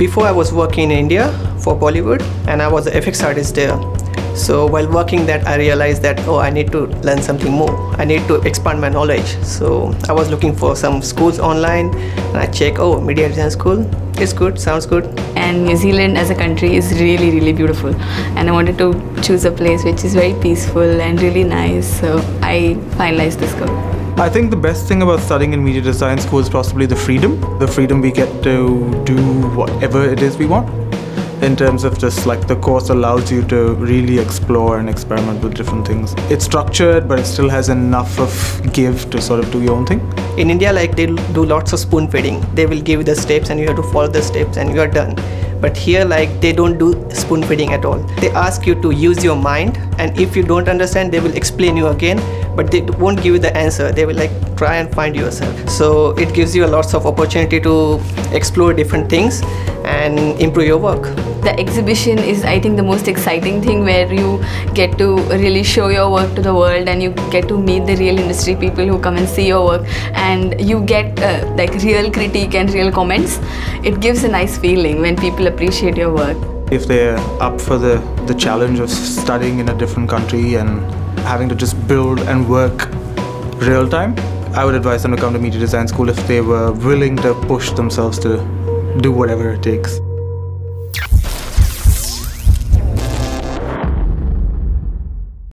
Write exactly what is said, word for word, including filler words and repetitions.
Before I was working in India for Bollywood and I was an F X artist there. So while working that, I realized that, oh, I need to learn something more. I need to expand my knowledge. So I was looking for some schools online and I checked, oh, Media Design School is good, sounds good. And New Zealand as a country is really, really beautiful. And I wanted to choose a place which is very peaceful and really nice. So I finalized this goal. I think the best thing about studying in Media Design School is possibly the freedom. The freedom we get to do whatever it is we want. In terms of just like the course allows you to really explore and experiment with different things. It's structured, but it still has enough of give to sort of do your own thing. In India, like they do lots of spoon feeding. They will give you the steps and you have to follow the steps and you are done. But here, like, they don't do spoon feeding at all. They ask you to use your mind, and if you don't understand, they will explain you again, but they won't give you the answer. They will like try and find yourself. So it gives you a lots of opportunity to explore different things and improve your work. The exhibition is, I think, the most exciting thing, where you get to really show your work to the world and you get to meet the real industry people who come and see your work, and you get uh, like real critique and real comments. It gives a nice feeling when people appreciate your work. If they're up for the, the challenge of studying in a different country and having to just build and work real time, I would advise them to come to Media Design School if they were willing to push themselves to do whatever it takes.